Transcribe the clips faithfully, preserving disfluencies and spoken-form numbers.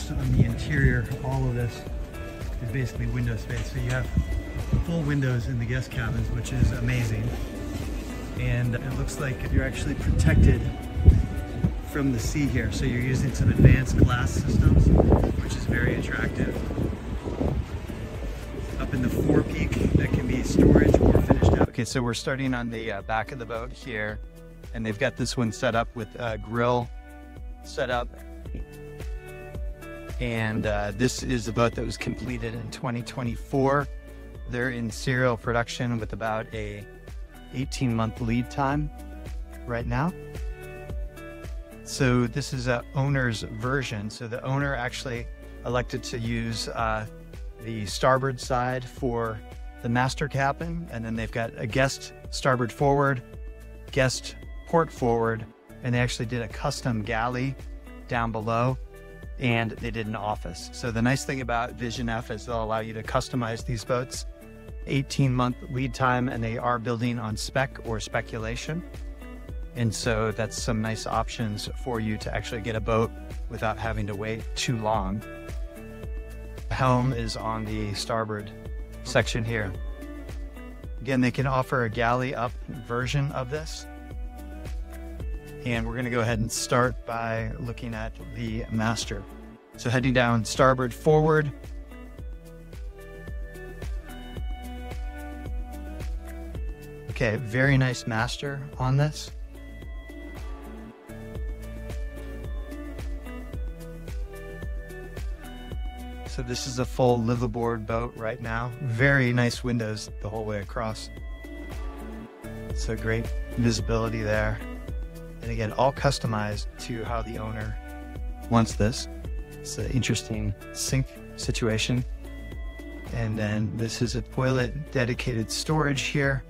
rest of the interior, all of this is basically window space. So you have full windows in the guest cabins, which is amazing. And it looks like you're actually protected from the sea here. So you're using some advanced glass systems, which is very attractive. Up in the forepeak, that can be storage or finished out. Okay, so we're starting on the uh, back of the boat here, and they've got this one set up with a grill set up. And uh, this is the boat that was completed in twenty twenty-four. They're in serial production with about a eighteen month lead time right now. So this is a owner's version. So the owner actually elected to use uh, the starboard side for the master cabin, and then they've got a guest starboard forward, guest port forward, and they actually did a custom galley down below, and they did an office. So the nice thing about Vision F is they'll allow you to customize these boats. eighteen month lead time, and they are building on spec or speculation. And so that's some nice options for you to actually get a boat without having to wait too long. The helm is on the starboard section here. Again, they can offer a galley up version of this. And we're gonna go ahead and start by looking at the master. So heading down starboard forward, okay, very nice master on this. So this is a full liveaboard boat right now. Very nice windows the whole way across. So great visibility there. And again, all customized to how the owner wants this. It's an interesting sink situation. And then this is a toilet dedicated storage here.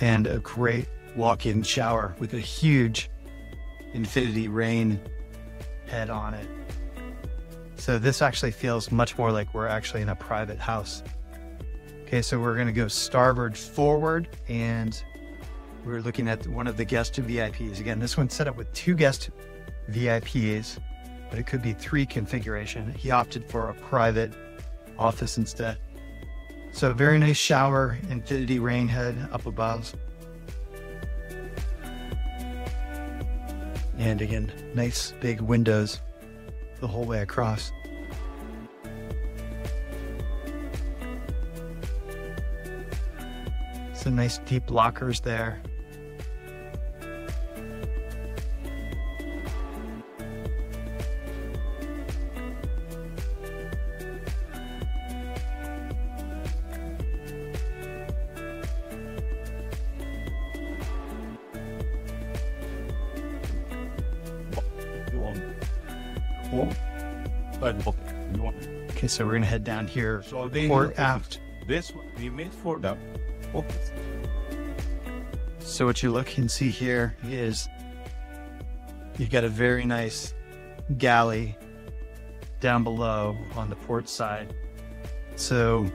And a great walk-in shower with a huge infinity rain head on it. So this actually feels much more like we're actually in a private house. Okay, so we're gonna go starboard forward, and we're looking at one of the guest V I Ps. Again, this one's set up with two guest V I Ps, but it could be three configuration. He opted for a private office instead. So very nice shower, infinity rain head up above. And again, nice big windows the whole way across. Some nice deep lockers there. Okay, so we're gonna head down here, so port aft. This we made for the office. So what you look and see here is you've got a very nice galley down below on the port side. So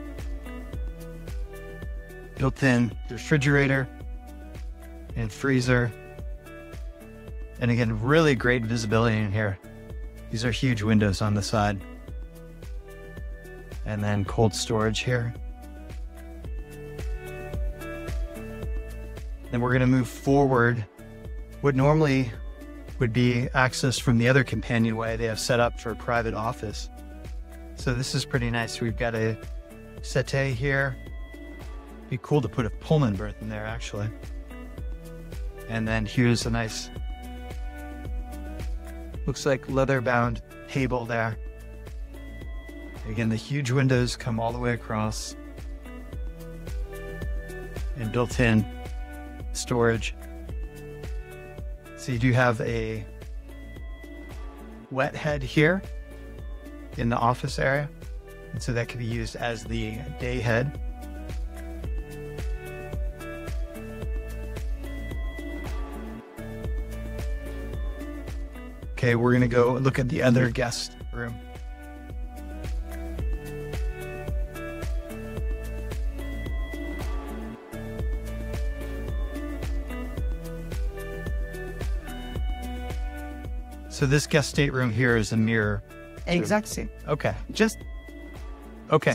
built-in refrigerator and freezer. And again, really great visibility in here. These are huge windows on the side. And then cold storage here. Then we're gonna move forward. What normally would be access from the other companionway, they have set up for a private office. So this is pretty nice. We've got a settee here. Be cool to put a Pullman berth in there actually. And then here's a nice, looks like leather-bound table there. Again, the huge windows come all the way across. And built-in storage. So you do have a wet head here in the office area. And so that could be used as the day head. Okay, we're gonna go look at the other guest room. So this guest stateroom here is a mirror. Exactly. Okay. Just. Okay.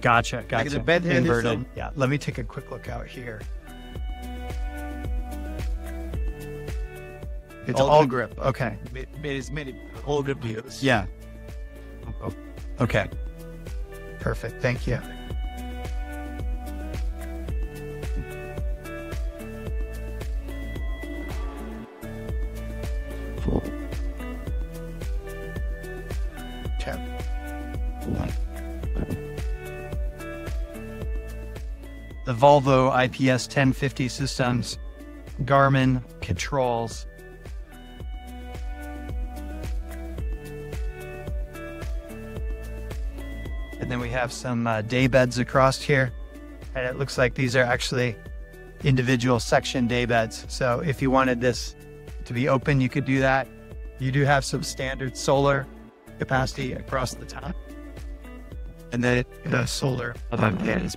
Gotcha. Gotcha. Like the bed inverted. Yeah. Let me take a quick look out here. It's all, all grip. Okay. It is many all grip views. Yeah. Oh. Okay. Perfect. Thank you. The Volvo I P S ten fifty systems, Garmin controls. And then we have some uh, day beds across here. And it looks like these are actually individual section day beds. So if you wanted this to be open, you could do that. You do have some standard solar capacity across the top. And then the solar above pans.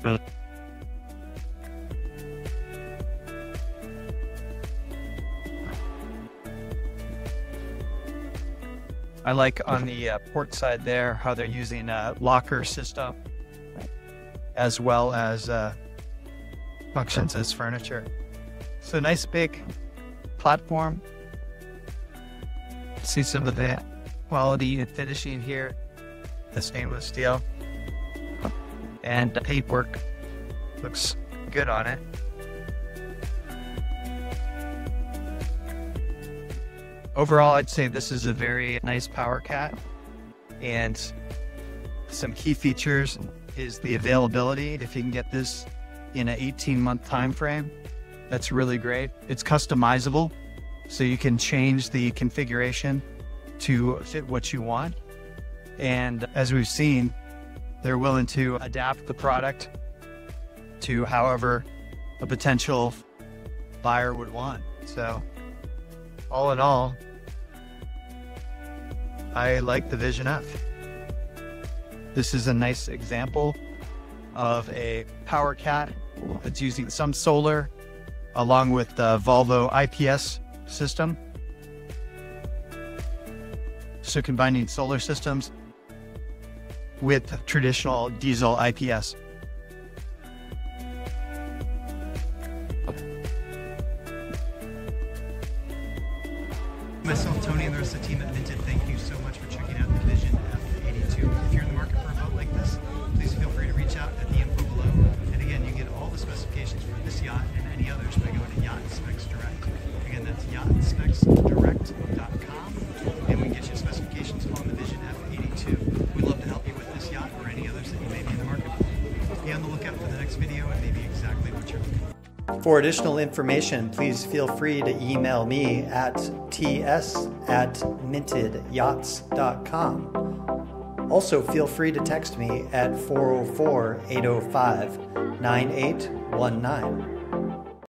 I like on the uh, port side there how they're using a locker system as well as uh, functions as furniture. So nice big platform. See some of the quality and finishing here. The stainless steel and the paintwork looks good on it. Overall, I'd say this is a very nice power cat, and some key features is the availability. If you can get this in an eighteen month time frame, that's really great. It's customizable, so you can change the configuration to fit what you want. And as we've seen, they're willing to adapt the product to however a potential buyer would want. So all in all, I like the Vision F. This is a nice example of a power cat that's using some solar along with the Volvo I P S system. So combining solar systems with traditional diesel I P S. Myself, Tony, and the rest of the team at Minted, thank you so much for checking out the Vision F eighty-two. If you're in the market for a boat like this, please feel free to reach out at the info below. And again, you get all the specifications for this yacht and any others by going to Yacht Specs Direct. Again, that's yacht specs direct dot com, and we can get you specifications on the Vision F eighty-two. We'd love to help you with this yacht or any others that you may be in the market for. Be on the lookout for the next video and maybe exactly what you're looking for. For additional information, please feel free to email me at T S at minted yachts dot com. Also, feel free to text me at four oh four, eight oh five, nine eight one nine.